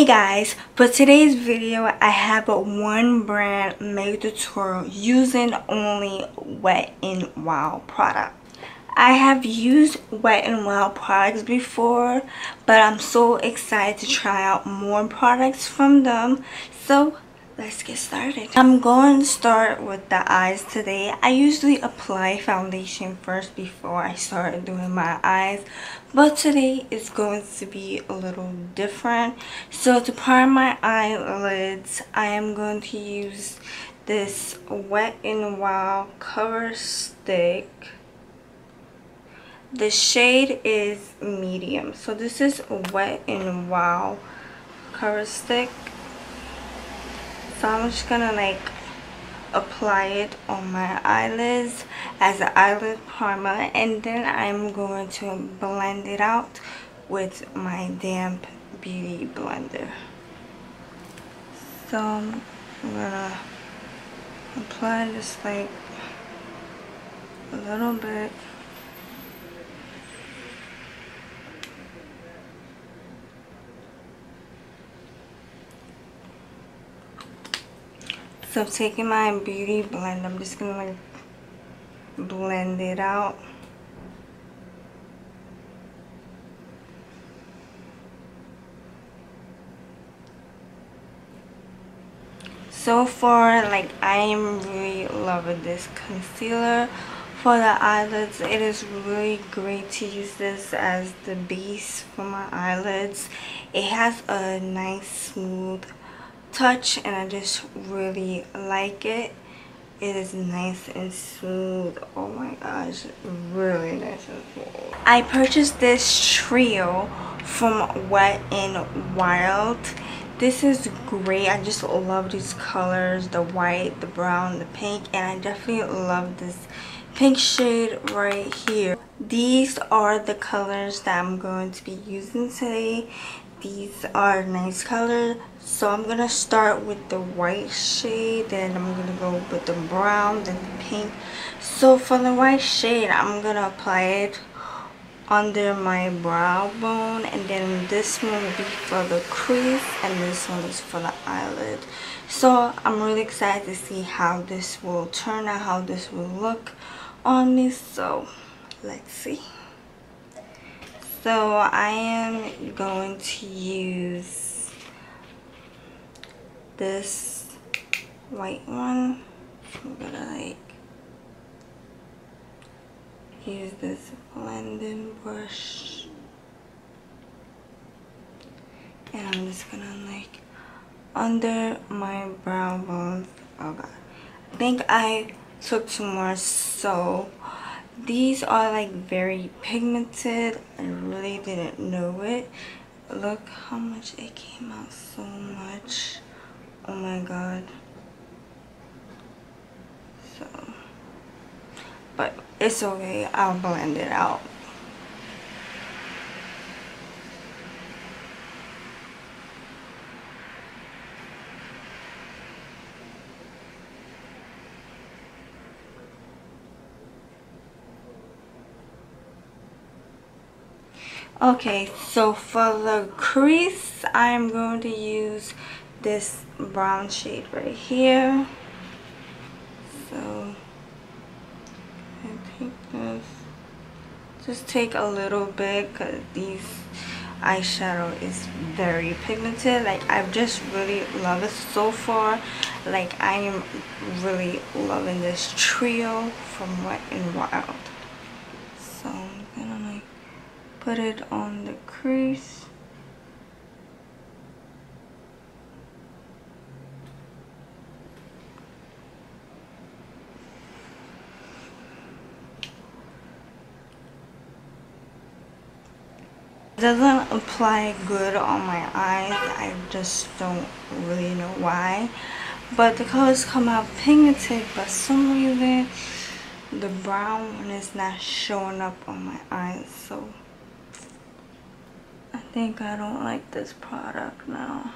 Hey guys, for today's video I have a one brand makeup tutorial using only Wet n Wild product. I have used Wet n Wild products before, but I'm so excited to try out more products from them, so let's get started. I'm going to start with the eyes today. I usually apply foundation first before I start doing my eyes, but today is going to be a little different. So to prime my eyelids, I am going to use this Wet n Wild Cover Stick. The shade is medium. So this is Wet n Wild Cover Stick. So I'm just gonna apply it on my eyelids as an eyelid primer, and then I'm going to blend it out with my damp beauty blender. So I'm gonna apply just a little bit. So I'm taking my beauty blend, I'm just gonna blend it out. So far, I am really loving this concealer for the eyelids. It is really great to use this as the base for my eyelids. It has a nice smooth touch and I just really like it. It is nice and smooth. Oh my gosh, really nice and smooth. I purchased this trio from Wet n Wild. This is great. I just love these colors, the white, the brown, the pink, and I definitely love this pink shade right here. These are the colors that I'm going to be using today. These are nice colors, so I'm gonna start with the white shade, then I'm gonna go with the brown, then the pink. So for the white shade, I'm gonna apply it under my brow bone, and then this one will be for the crease and this one is for the eyelid. So I'm really excited to see how this will turn out, how this will look on me, so let's see. So I am going to use this white one. I'm gonna use this blending brush, and I'm just gonna under my brow bone. Oh god, I think I took too much, so these are very pigmented. I really didn't know it. Look how much it came out, so much. Oh my god. So, but it's okay, I'll blend it out. Okay, so for the crease, I'm going to use this brown shade right here. So, I take this, just take a little bit because this eyeshadow is very pigmented. I just really love it so far. I am really loving this trio from Wet n Wild. So, I'm gonna put it on the crease. It doesn't apply good on my eyes. I just don't really know why. But the colors come out pigmented, but for some reason the brown one is not showing up on my eyes, so I think I don't like this product now.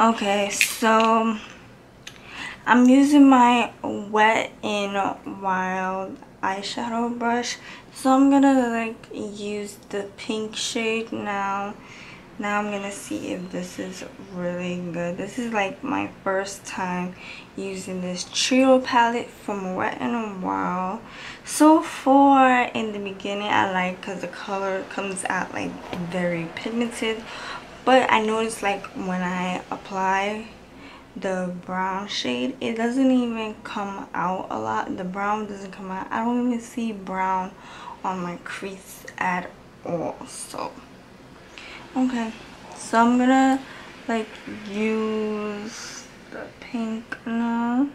Okay, so I'm using my Wet n Wild eyeshadow brush, so I'm gonna like use the pink shade now. I'm gonna see if this is really good. This is like my first time using this trio palette from Wet n Wild. So far in the beginning I like, because the color comes out like very pigmented, but I noticed like when I apply the brown shade, it doesn't even come out a lot. The brown doesn't come out. I don't even see brown on my crease at all. So okay, so I'm gonna like use the pink now.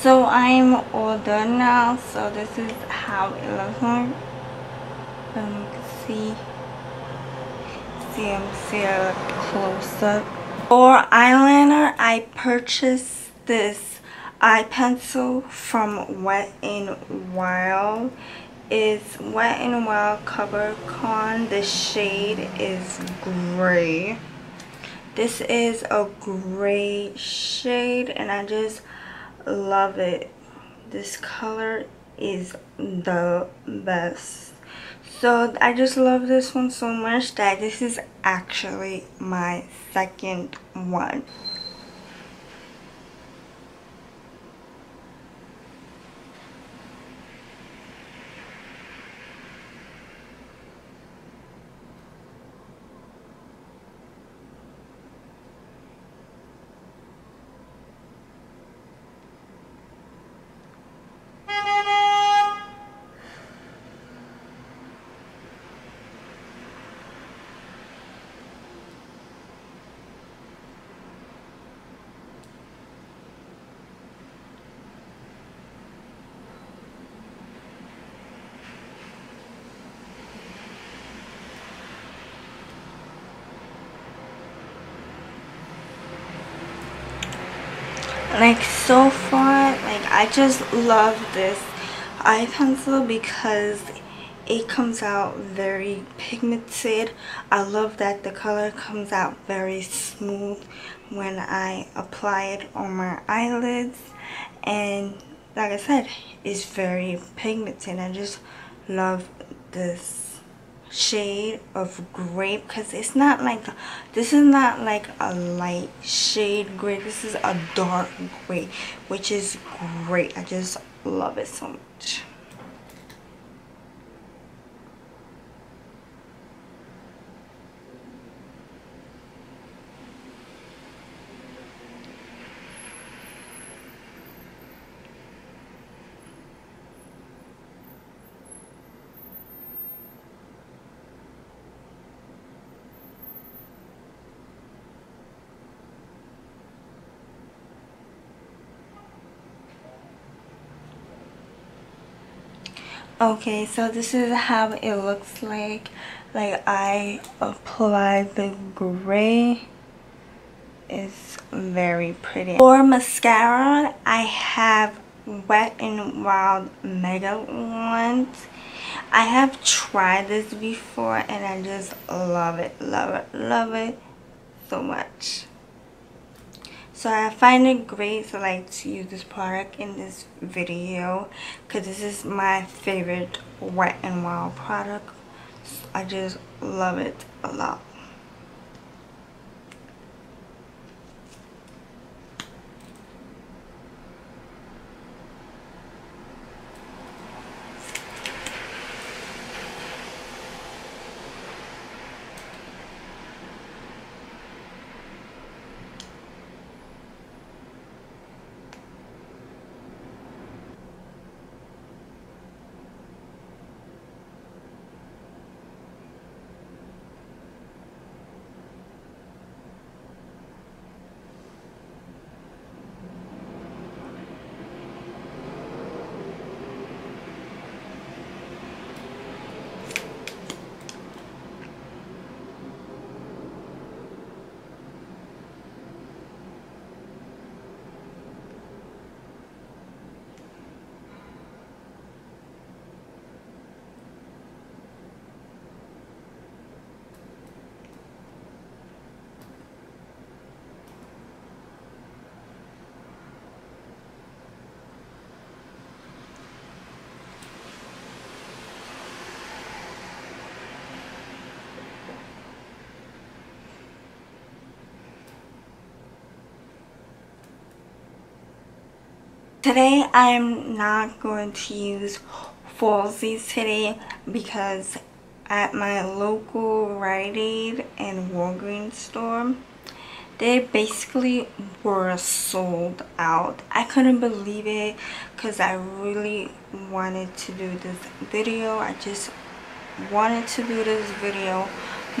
So I'm all done now, so this is how it looks like. You can see a close up. For eyeliner, I purchased this eye pencil from Wet n Wild. It's Wet n Wild Cover Con. The shade is gray. This is a gray shade and I just love it. This color is the best. So I just love this one so much that this is actually my second one. Like so far, like I just love this eye pencil because it comes out very pigmented. I love that the color comes out very smooth when I apply it on my eyelids, and like I said, it's very pigmented. I just love this shade of gray because it's not like, this is not like a light shade gray, this is a dark gray, which is great. I just love it so much. Okay, so this is how it looks like. Like I applied the gray. It's very pretty. For mascara, I have Wet n Wild Mega ones. I have tried this before and I just love it, love it, love it so much. So I find it great to like to use this product in this video because this is my favorite Wet n Wild product. I just love it a lot. Today I'm not going to use falsies today because at my local Rite Aid and Walgreens store, they basically were sold out. I couldn't believe it because I really wanted to do this video. I just wanted to do this video.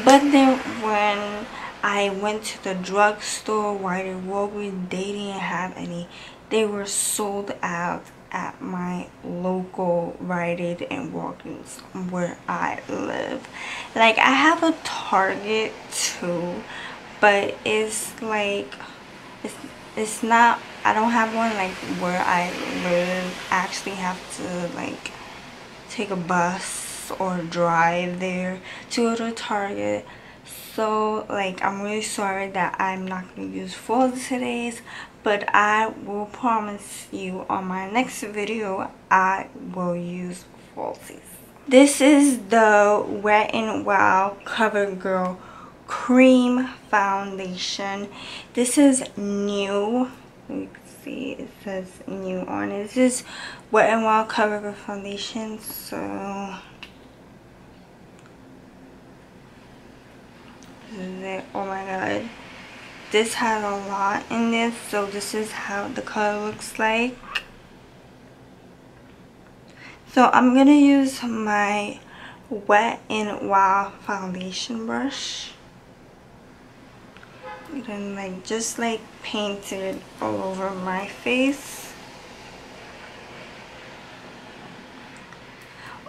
But then when I went to the drugstore, Rite Aid, Walgreens, they didn't have any. They were sold out at my local Rite Aid and Walgreens where I live. Like, I have a Target too, but it's like, it's not, I don't have one like where I live. I actually have to like take a bus or drive there to go to Target. So like, I'm really sorry that I'm not going to use falsies today, but I will promise you on my next video I will use falsies. This is the Wet n Wild CoverGirl Cream Foundation. This is new. You can see it says new on it. This is Wet n Wild CoverGirl Foundation. So oh my god, this has a lot in this. So this is how the color looks like. So I'm gonna use my Wet n Wild foundation brush. I'm gonna like just like paint it all over my face.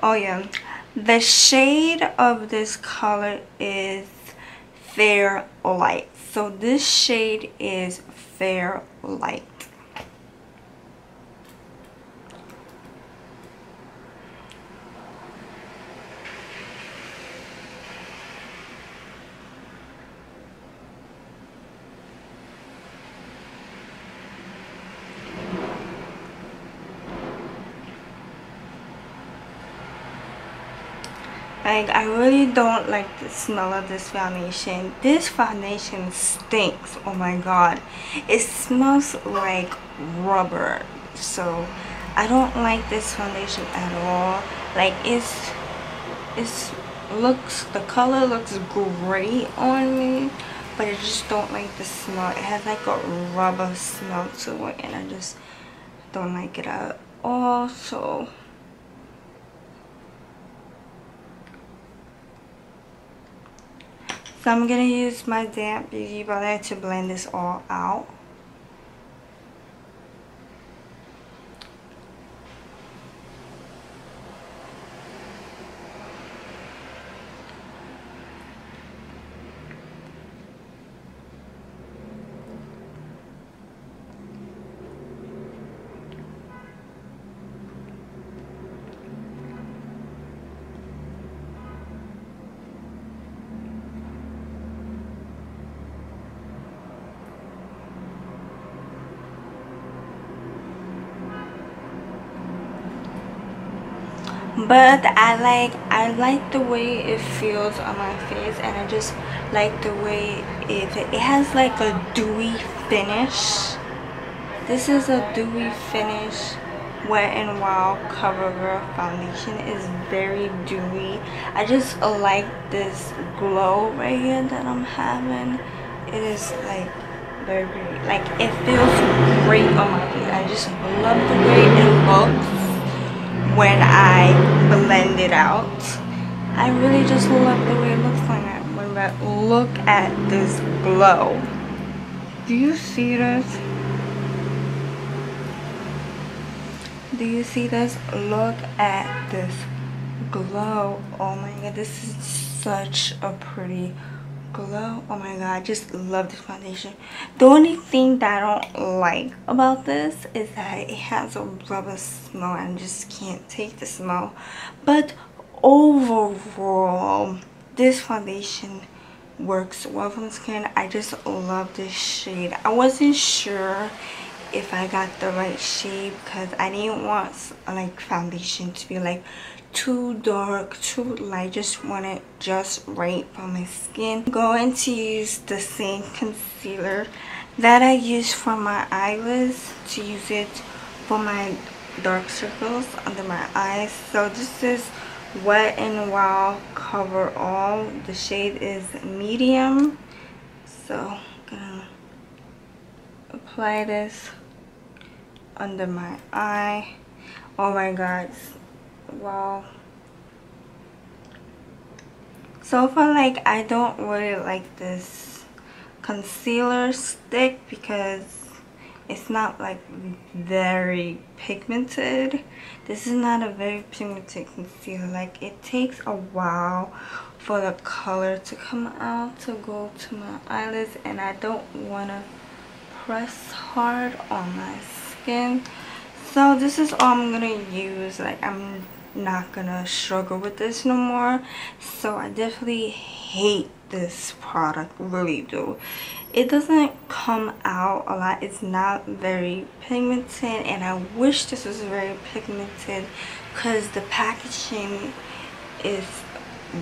Oh yeah, the shade of this color is Fair Light. So this shade is Fair Light. Like, I really don't like the smell of this foundation. This foundation stinks. Oh my god, it smells like rubber. So I don't like this foundation at all. Like, the color looks great on me, but I just don't like the smell. It has like a rubber smell to it, and I just don't like it at all. So I'm going to use my damp beauty blender to blend this all out. but I like the way it feels on my face, and I just like the way it has like a dewy finish. This is a dewy finish Wet n Wild Coverer foundation. Is very dewy. I just like this glow right here that I'm having. It is like very pretty. Like, it feels great on my face. I just love the way it looks when I blend it out. I really just love the way it looks like that. Look at this glow. Do you see this? Do you see this? Look at this glow. Oh my god, this is such a pretty glow. Oh my god, I just love this foundation. The only thing that I don't like about this is that it has a rubber smell. I just can't take the smell. But overall, this foundation works well for my skin. I just love this shade. I wasn't sure if I got the right shade because I didn't want like foundation to be like too dark, too light. Just want it just right for my skin. I'm going to use the same concealer that I used for my eyelids to use it for my dark circles under my eyes. So this is Wet n Wild Cover All. The shade is medium. So I'm gonna apply this under my eye. Oh my god, wow. So far, like, I don't really like this concealer stick because it's not like very pigmented. This is not a very pigmented concealer. Like, it takes a while for the color to come out to go to my eyelids, and I don't want to press hard on my skin. So this is all I'm gonna use. Like, I'm not gonna struggle with this no more. So I definitely hate this product, really do. It doesn't come out a lot. It's not very pigmented, and I wish this was very pigmented because the packaging is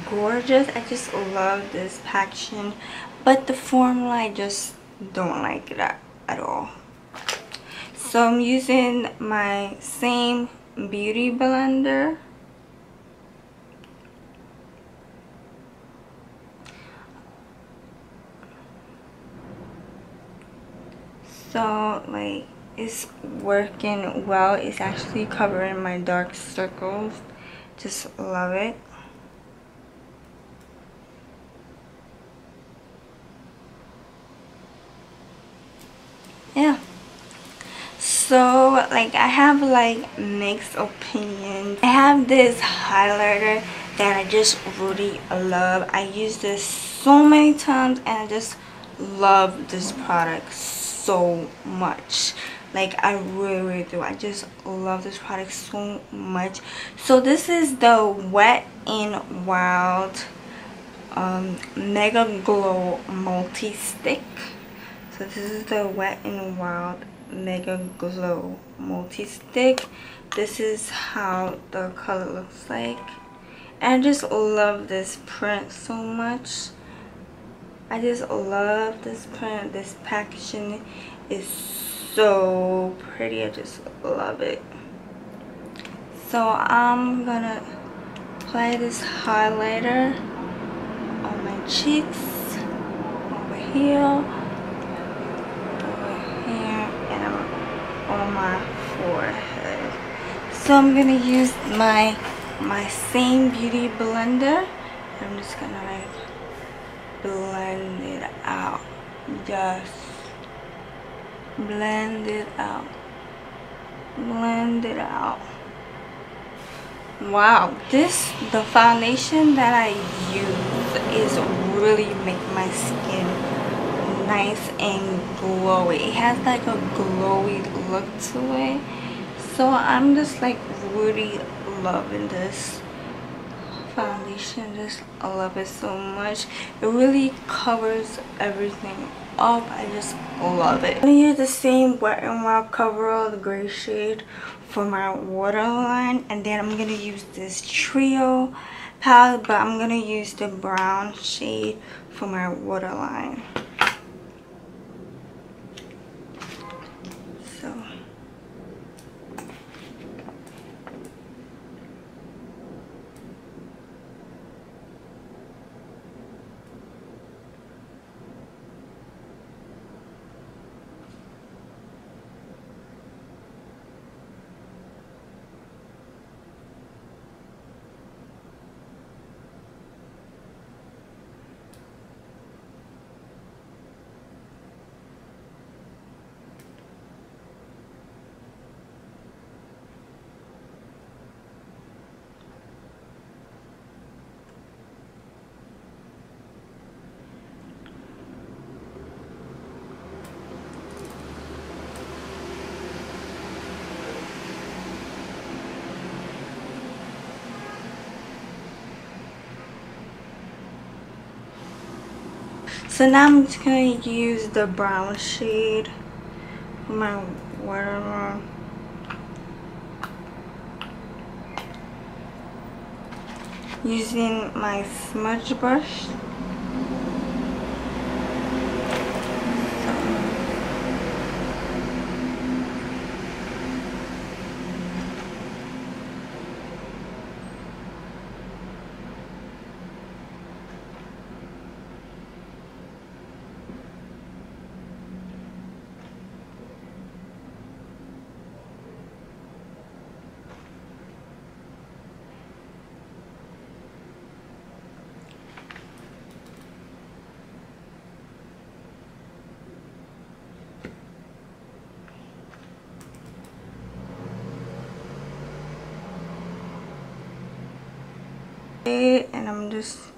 gorgeous. I just love this packaging, but the formula, I just don't like it at all. So I'm using my same beauty blender. So like, it's working well. It's actually covering my dark circles. Just love it. Yeah, so like, I have like mixed opinions. I have this highlighter that I just really love. I use this so many times, and I just love this product so much. Like, I really do. I just love this product so much. So this is the Wet n Wild Mega Glow Multi Stick. So this is the Wet n Wild Mega Glow Multi Stick. This is how the color looks like. And I just love this print so much. I just love this print. This packaging is so pretty. I just love it. So I'm gonna apply this highlighter on my cheeks, over here, on my forehead. So I'm gonna use my same beauty blender. I'm just gonna like blend it out. Just blend it out. Blend it out. Wow, the foundation that I use is really make my skin nice and glowy. It has like a glowy look to it. So I'm just like really loving this foundation. Just love it so much. It really covers everything off. I just love it. I'm going to use the same Wet n Wild Coverall, the gray shade, for my waterline. And then I'm going to use this Trio palette, but I'm going to use the brown shade for my waterline. So now I'm just going to use the brown shade for my waterline. Using my smudge brush. And I'm just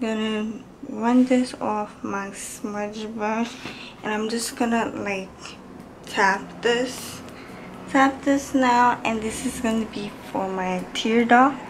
gonna run this off my smudge brush, and I'm just gonna like tap this now, and this is gonna be for my tear duct.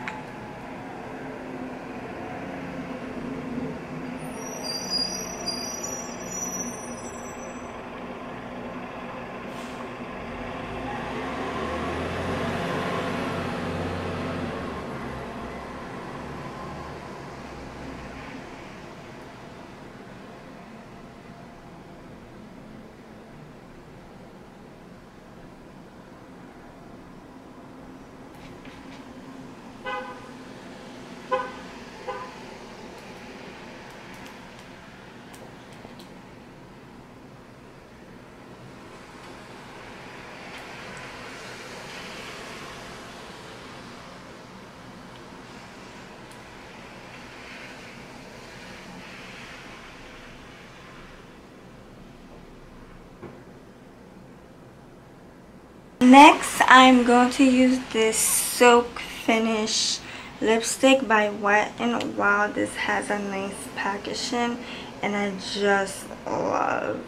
Next, I'm going to use this Silk Finish lipstick by Wet n Wild. This has a nice packaging and I just love.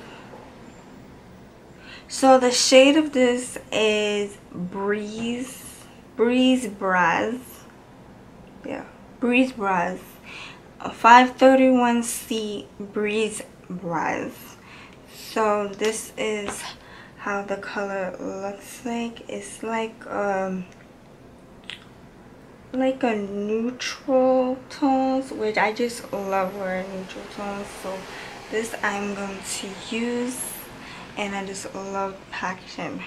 So the shade of this is Breeze Brass 531C Breeze Brass. So this is how the color looks like. It's like a neutral tones, which I just love wearing neutral tones, so this I'm going to use, and I just love packaging.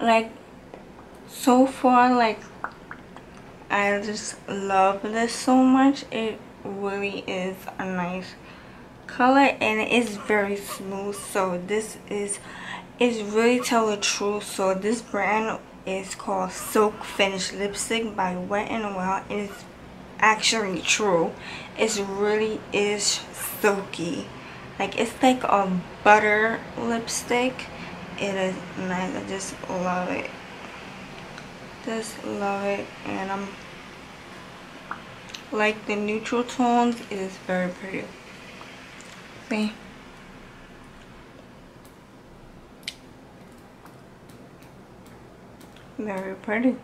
Like, so far, like, I just love this so much. It really is a nice color and it is very smooth. So this is really tell the truth. So this brand is called Silk Finish lipstick by Wet n Wild. It's actually true. It really is silky. Like, it's like a butter lipstick. It is nice. I just love it. Just love it. And I'm like the neutral tones, it is very pretty. See? Very pretty.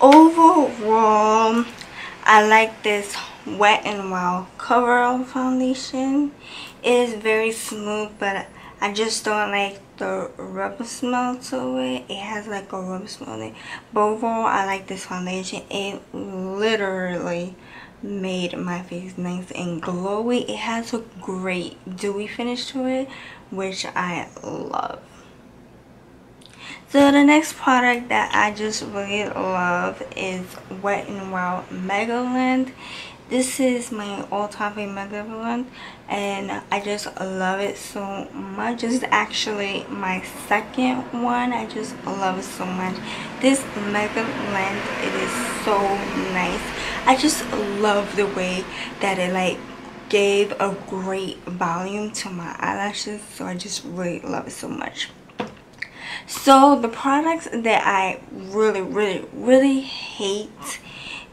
Overall, I like this Wet n Wild CoverGirl foundation. It is very smooth, but I just don't like the rubber smell to it. It has like a rubber smell in it. But overall, I like this foundation. It literally made my face nice and glowy. It has a great dewy finish to it, which I love. So the next product that I just really love is Wet n Wild Mega Blend. This is my all-time favorite Mega Blend, and I just love it so much. This is actually my second one. I just love it so much. This Mega Blend, it is so nice. I just love the way that it like gave a great volume to my eyelashes. So I just really love it so much. So the products that I really hate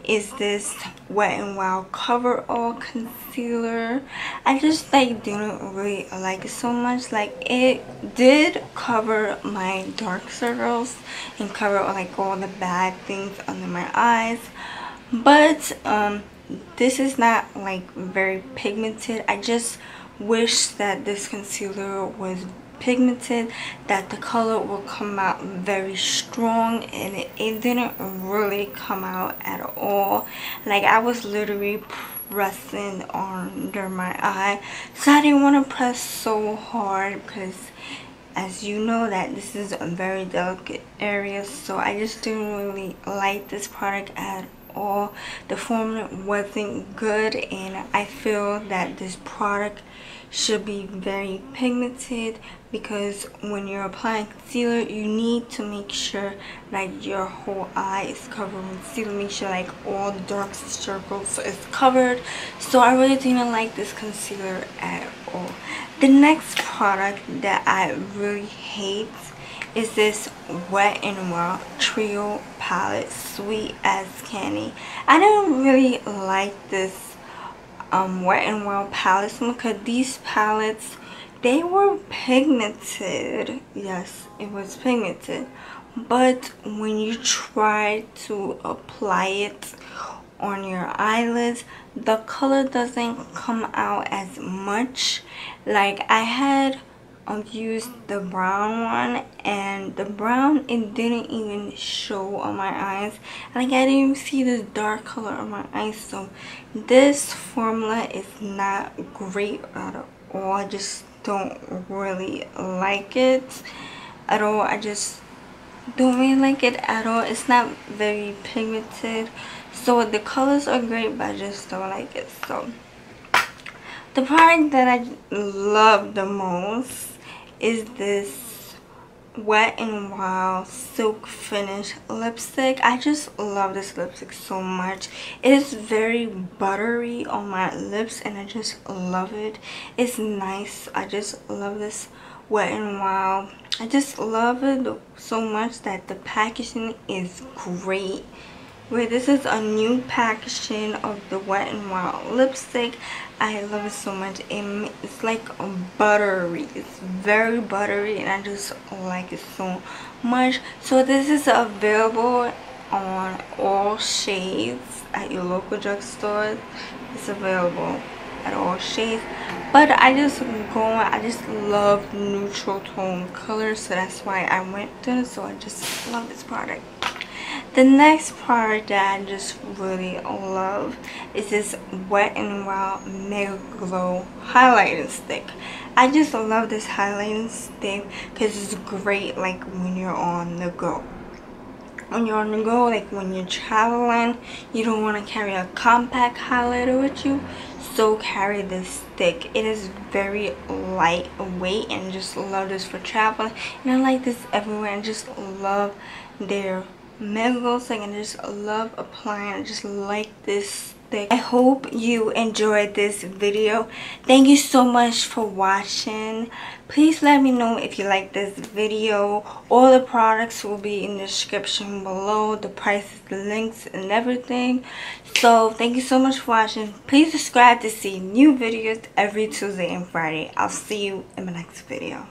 is this Wet n Wild CoverGirl concealer. I just like didn't really like it so much. Like it did cover my dark circles and cover like all the bad things under my eyes, but this is not like very pigmented. I just wish that this concealer was pigmented, that the color will come out very strong, and it didn't really come out at all. Like I was literally pressing under my eye, so I didn't want to press so hard because, as you know, that this is a very delicate area. So I just didn't really like this product at all. The formula wasn't good, and I feel that this product should be very pigmented, because when you're applying concealer, you need to make sure like your whole eye is covered with concealer. Make sure like all dark circles is covered. So I really didn't like this concealer at all. The next product that I really hate is this Wet n Wild Trio Palette, Sweet as Candy. I don't really like this Wet n Wild palettes, because these palettes, they were pigmented. Yes, it was pigmented, but when you try to apply it on your eyelids, the color doesn't come out as much. Like I had used the brown one, and the brown, it didn't even show on my eyes. Like I didn't even see this dark color on my eyes. So this formula is not great at all. I just don't really like it at all. I just don't really like it at all. It's not very pigmented, so the colors are great, but I just don't like it. So the product that I love the most is this Wet n Wild Silk Finish lipstick. I just love this lipstick so much. It is very buttery on my lips, and I just love it. It's nice. I just love this Wet n Wild. I just love it so much that the packaging is great. Wait, this is a new packaging of the Wet n Wild lipstick. I love it so much. It's like buttery. It's very buttery, and I just like it so much. So this is available on all shades at your local drugstore. It's available at all shades, but I just love neutral tone colors, so that's why I went to it. So I just love this product. The next product that I just really love is this Wet n Wild Mega Glow Highlighting Stick. I just love this highlighting stick because it's great like when you're on the go. When you're on the go, like when you're traveling, you don't want to carry a compact highlighter with you. So carry this stick. It is very lightweight, and just love this for traveling. And I like this everywhere. I just love their Mega Glow. I just love applying. I just like this thick. I hope you enjoyed this video. Thank you so much for watching. Please let me know if you like this video. All the products will be in the description below, the prices, the links, and everything. So thank you so much for watching. Please subscribe to see new videos every Tuesday and Friday. I'll see you in my next video.